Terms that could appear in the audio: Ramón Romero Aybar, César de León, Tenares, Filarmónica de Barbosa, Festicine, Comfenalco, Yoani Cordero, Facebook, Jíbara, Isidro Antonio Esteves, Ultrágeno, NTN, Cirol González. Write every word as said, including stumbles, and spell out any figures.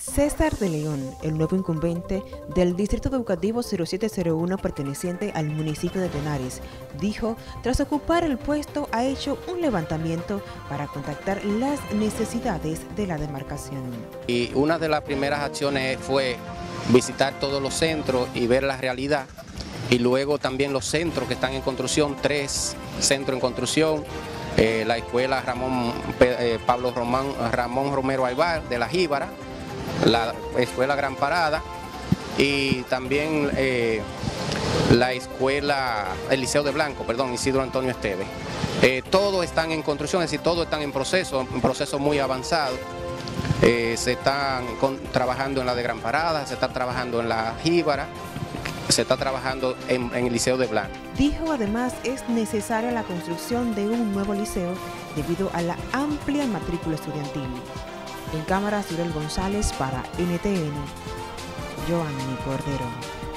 César de León, el nuevo incumbente del Distrito Educativo cero siete cero uno perteneciente al municipio de Tenares, dijo, tras ocupar el puesto ha hecho un levantamiento para contactar las necesidades de la demarcación. Y una de las primeras acciones fue visitar todos los centros y ver la realidad, y luego también los centros que están en construcción, tres centros en construcción, eh, la escuela Ramón, eh, Pablo Román, Ramón Romero Aybar de la Jíbara, la escuela Gran Parada y también eh, la escuela, el Liceo de Blanco, perdón, Isidro Antonio Esteves. Eh, todos están en construcción, es decir, todos están en proceso, en proceso muy avanzado. Eh, se están con, trabajando en la de Gran Parada, se está trabajando en la Jíbara, se está trabajando en, en el Liceo de Blanco. Dijo además es necesaria la construcción de un nuevo liceo debido a la amplia matrícula estudiantil. En cámara, Cirol González para N T N, Yoani Cordero.